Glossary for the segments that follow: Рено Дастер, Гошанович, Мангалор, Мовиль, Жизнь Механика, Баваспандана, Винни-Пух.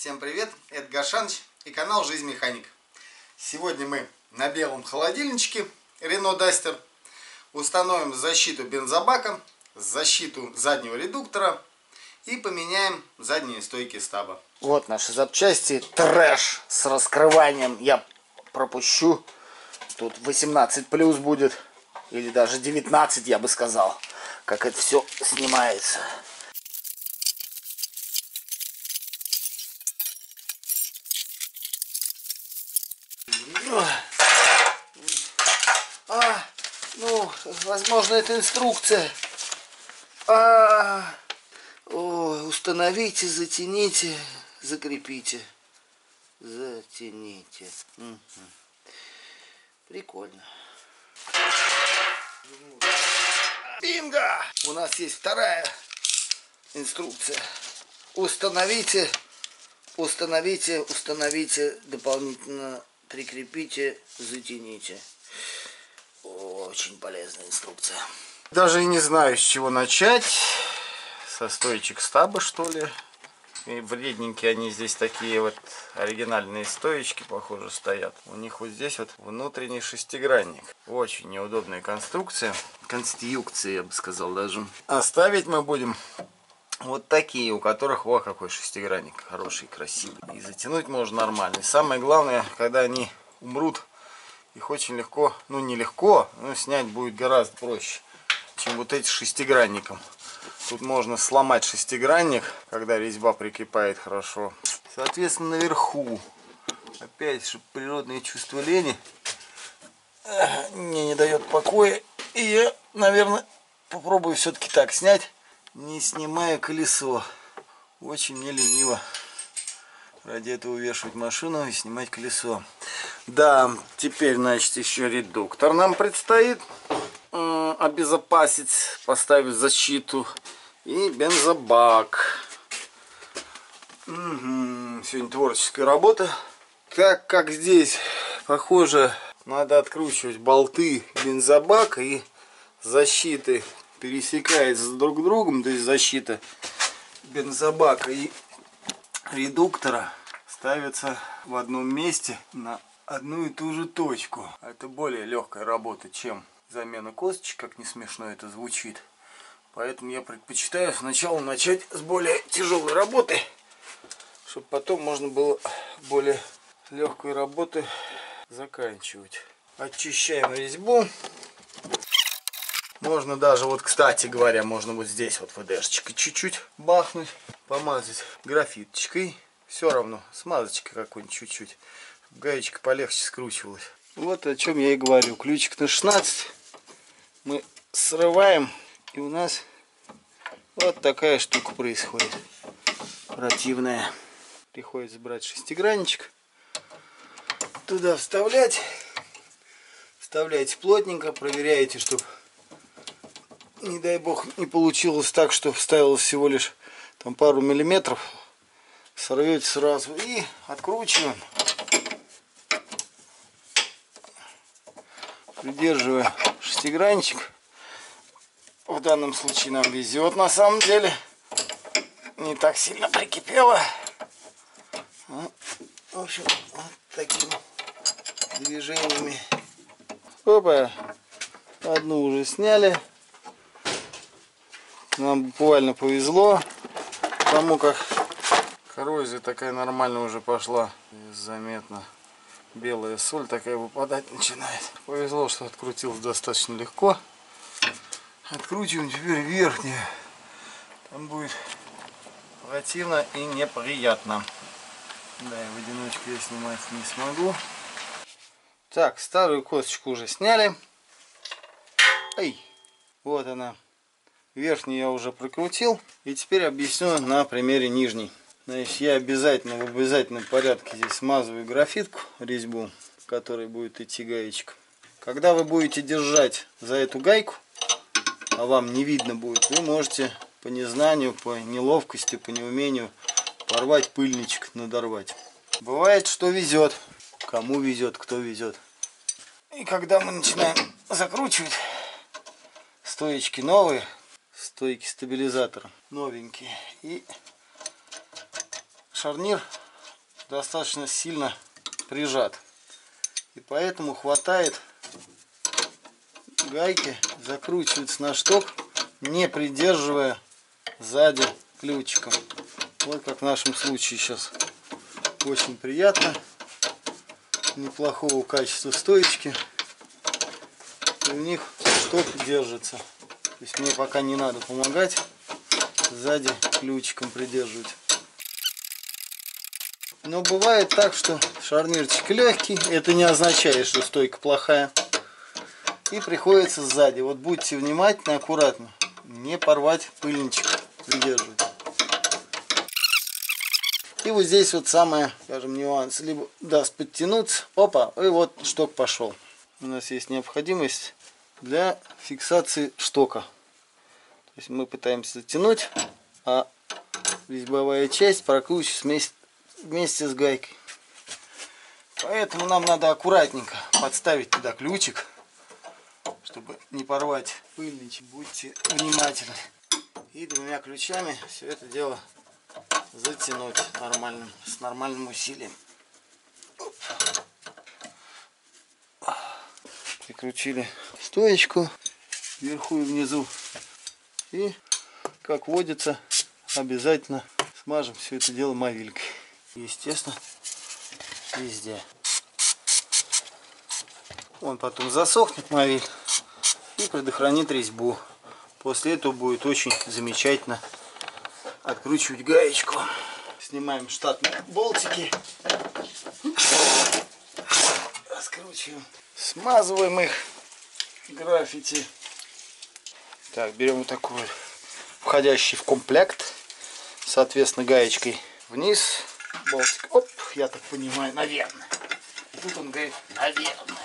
Всем привет, это Гошанович и канал Жизнь Механика. Сегодня мы на белом холодильничке Рено Дастер установим защиту бензобака, защиту заднего редуктора и поменяем задние стойки стаба. Вот наши запчасти, трэш с раскрыванием я пропущу. Тут 18 плюс будет, или даже 19, я бы сказал, как это все снимается. Возможно, это инструкция. Ой, установите, затяните, закрепите. Затяните. Угу. Прикольно. Бинго! У нас есть вторая инструкция. Установите, дополнительно прикрепите, затяните. Очень полезная инструкция. Даже и не знаю, с чего начать. Со стоечек стаба, что ли. И вредненькие они здесь такие вот. Оригинальные стоечки, похоже, стоят. У них вот здесь вот внутренний шестигранник. Очень неудобная конструкция. Конструкция, я бы сказал даже. Оставить мы будем вот такие, у которых вот какой шестигранник. Хороший, красивый. И затянуть можно нормально. И самое главное, когда они умрут, их очень легко, ну не легко, но снять будет гораздо проще, чем вот эти с шестигранником. Тут можно сломать шестигранник, когда резьба прикипает хорошо. Соответственно, наверху опять же природное чувство лени мне не дает покоя. И я, наверное, попробую все-таки так снять, не снимая колесо. Очень мне лениво ради этого вешать машину и снимать колесо. Да, теперь, значит, еще редуктор нам предстоит обезопасить, поставить защиту. И бензобак. Угу. Сегодня творческая работа. Так как здесь, похоже, надо откручивать болты бензобака и защиты. Пересекается друг с другом, то есть защита бензобака и редуктора ставится в одном месте на одну и ту же точку. Это более легкая работа, чем замена косточек, как не смешно это звучит. Поэтому я предпочитаю сначала начать с более тяжелой работы, чтобы потом можно было более легкой работы заканчивать. Очищаем резьбу. Можно даже, вот, кстати говоря, можно вот здесь вот ВДшечкой чуть-чуть бахнуть, помазать графиточкой. Все равно, смазочкой какой-нибудь чуть-чуть. Гаечка полегче скручивалась. Вот о чем я и говорю. Ключик на 16 мы срываем, и у нас вот такая штука происходит. Противная. Приходится брать шестигранничек, туда вставлять. Вставляете плотненько, проверяете, чтобы, не дай бог, не получилось так, что вставилось всего лишь там пару миллиметров. Сорвете сразу и откручиваем. Придерживая шестигранничек, в данном случае нам везет, на самом деле не так сильно прикипело. В общем, вот такими движениями. Опа, одну уже сняли. Нам буквально повезло, потому как коррозия такая нормально уже пошла, заметно. Белая соль такая выпадать начинает. Повезло, что открутилось достаточно легко. Откручиваем теперь верхнюю. Там будет противно и неприятно. Да, и в одиночку я снимать не смогу. Так, старую косточку уже сняли. Эй, вот она. Верхнюю я уже прокрутил. И теперь объясню на примере нижней. Значит, я обязательно в обязательном порядке здесь смазываю графитку, резьбу, в которой будет идти гаечка. Когда вы будете держать за эту гайку, а вам не видно будет, вы можете по незнанию, по неловкости, по неумению порвать пыльничек, надорвать. Бывает, что везет. Кому везет, кто везет. И когда мы начинаем закручивать, стоечки новые, стойки стабилизатора новенькие, и шарнир достаточно сильно прижат. И поэтому хватает гайки, закручивается на шток, не придерживая сзади ключиком. Вот как в нашем случае сейчас. Очень приятно. Неплохого качества стоечки. И у них шток держится. То есть мне пока не надо помогать. Сзади ключиком придерживать. Но бывает так, что шарнирчик легкий. Это не означает, что стойка плохая. И приходится сзади. Вот будьте внимательны, аккуратно. Не порвать пыльничек. Придерживать. И вот здесь вот самое, скажем, нюанс. Либо даст подтянуться, опа, и вот шток пошел. У нас есть необходимость для фиксации штока. То есть мы пытаемся затянуть, а резьбовая часть прокручивается вместе с гайкой. Поэтому нам надо аккуратненько подставить туда ключик, чтобы не порвать пыльничек. Будьте внимательны. И двумя ключами все это дело затянуть с нормальным усилием. Оп. Прикрутили стоечку вверху и внизу. И, как водится, обязательно смажем все это дело мовилкой. Естественно, везде. Он потом засохнет, мовиль, и предохранит резьбу. После этого будет очень замечательно откручивать гаечку. Снимаем штатные болтики. Раскручиваем. Смазываем их граффити. Так, берем вот такой вот входящий в комплект. Соответственно, гаечкой вниз. Болтик, оп, я так понимаю, наверное. И тут он говорит, наверное.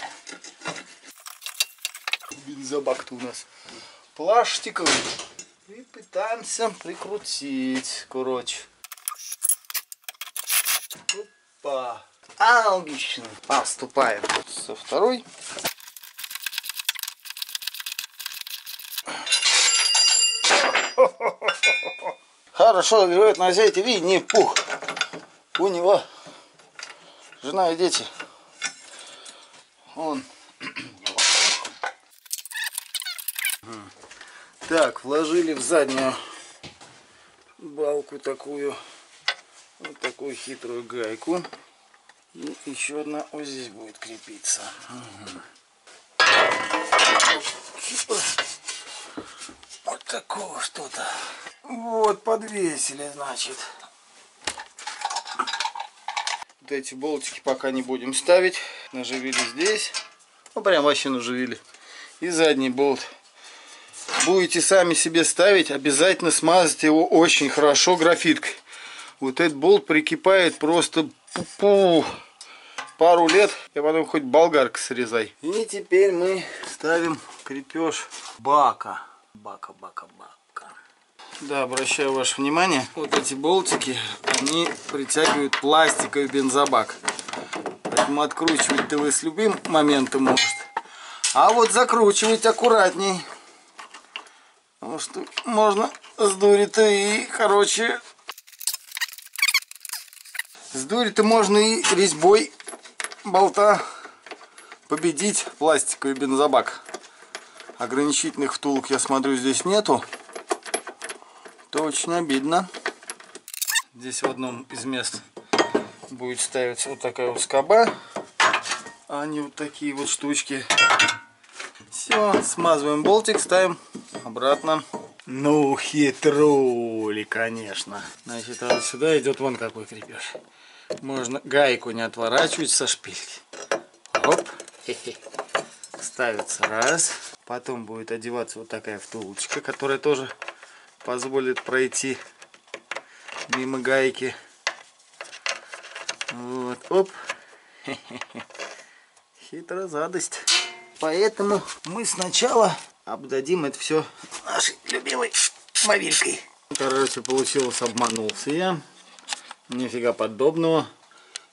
Бензобак-то у нас пластиковый. И пытаемся прикрутить, короче. Опа. Аналогично. Поступаем со второй. Хорошо играет на зяйте Винни-Пух. У него жена и дети. Он. Так, вложили в заднюю балку такую, вот такую хитрую гайку. И еще одна вот здесь будет крепиться. Угу. Вот такого что-то. Вот, подвесили, значит. Вот эти болтики пока не будем ставить. Наживили здесь. Ну, прям вообще наживили. И задний болт. Будете сами себе ставить, обязательно смазайте его очень хорошо графиткой. Вот этот болт прикипает просто пару лет, и потом хоть болгарка срезай. И теперь мы ставим крепеж бака. Бака. Да, обращаю ваше внимание, вот эти болтики, они притягивают пластиковый бензобак. Поэтому откручивать-то вы с любым моментом можете. А вот закручивать аккуратней. Потому что можно сдурить-то и, короче, сдурить-то можно и резьбой болта победить пластиковый бензобак. Ограничительных втулок, я смотрю, здесь нету. Это очень обидно. Здесь в одном из мест будет ставиться вот такая вот скоба, а не вот такие вот штучки. Все, смазываем болтик, ставим обратно. Ну, хитроли, конечно. Значит, а сюда идет вон какой крепеж. Можно гайку не отворачивать со шпильки. Оп. Хе-хе. Ставится раз. Потом будет одеваться вот такая втулочка, которая тоже позволит пройти мимо гайки. Вот. Оп. Хе-хе-хе. Хитрозадость. Поэтому мы сначала обдадим это все нашей любимой мобилькой. Короче, получилось, обманулся я. Нифига подобного.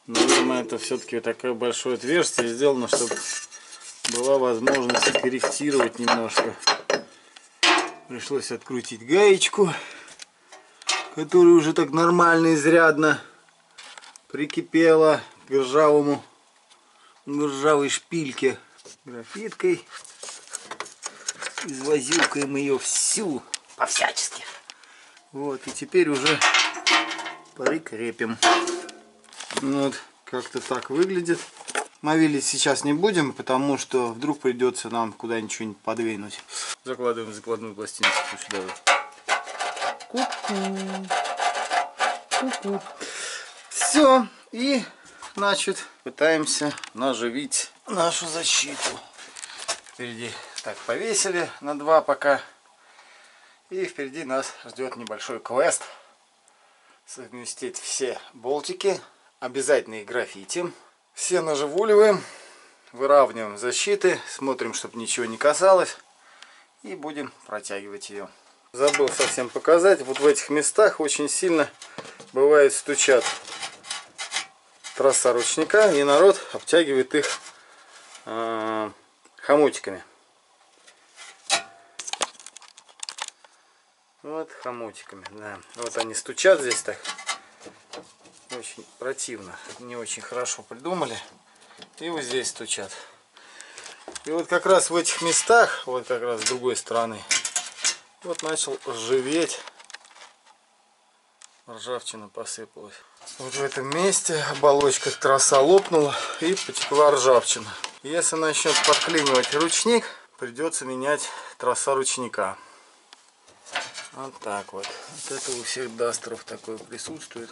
Наверное, это все-таки такое большое отверстие сделано, чтобы была возможность корректировать немножко. Пришлось открутить гаечку, которая уже так нормально изрядно. прикипела к ржавой шпильке графиткой. Извозилкаем ее всю, по-всячески. Вот, и теперь уже прикрепим. Вот, как-то так выглядит. Мавилить сейчас не будем, потому что вдруг придется нам куда-нибудь что-нибудь подвинуть. Закладываем закладную пластинку сюда. Ку-ку. Все, и, значит, пытаемся наживить нашу защиту. Впереди так повесили на два пока. И впереди нас ждет небольшой квест. Совместить все болтики, обязательно их граффитим. Все наживуливаем, выравниваем защиты, смотрим, чтобы ничего не касалось, и будем протягивать ее. Забыл совсем показать, вот в этих местах очень сильно бывает стучат троса ручника, и народ обтягивает их хомутиками. Вот хомутиками, да. Вот они стучат здесь так. Очень противно, не очень хорошо придумали. И вот здесь стучат. И вот как раз в этих местах, вот как раз с другой стороны, вот начал ржаветь. Ржавчина посыпалась. Вот в этом месте оболочка троса лопнула и потекла ржавчина. Если начнет подклинивать ручник, придется менять троса ручника. Вот так вот. Вот это у всех дастеров такое присутствует.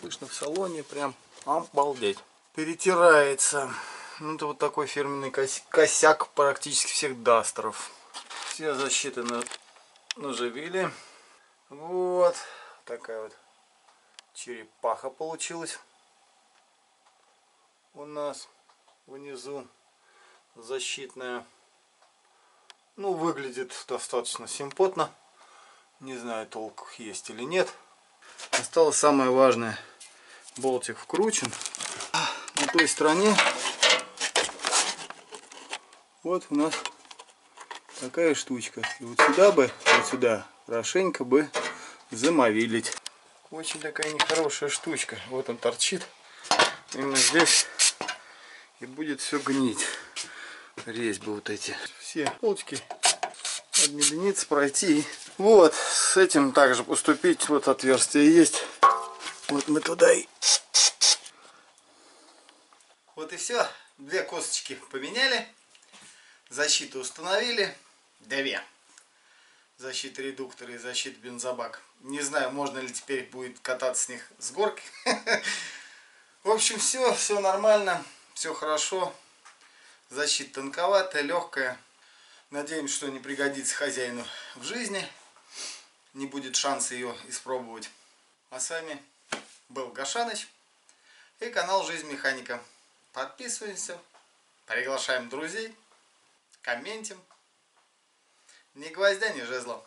Слышно в салоне, прям обалдеть. Перетирается. Ну, это вот такой фирменный косяк практически всех дастеров. Все защиты наживили. Вот такая вот черепаха получилась у нас внизу защитная. Ну, выглядит достаточно симпотно. Не знаю, толк есть или нет. Осталось самое важное. Болтик вкручен. На той стороне вот у нас такая штучка. И вот сюда бы, вот сюда, хорошенько бы замавилить. Очень такая нехорошая штучка. Вот он торчит. Именно здесь. И будет все гнить. Резьбы вот эти. Все полочки обмелениться, пройти. Вот, с этим также поступить. Вот отверстие есть. Вот мы туда и... Вот и все. Две косточки поменяли. Защиту установили. Две. Защита редуктора и защита бензобака. Не знаю, можно ли теперь будет кататься с них с горки. В общем, все. Все нормально. Все хорошо. Защита тонковатая, легкая. Надеемся, что не пригодится хозяину в жизни. Не будет шанса ее испробовать. А с вами был Гошаныч и канал Жизнь Механика. Подписываемся, приглашаем друзей, комментим. Ни гвоздя, ни жезла.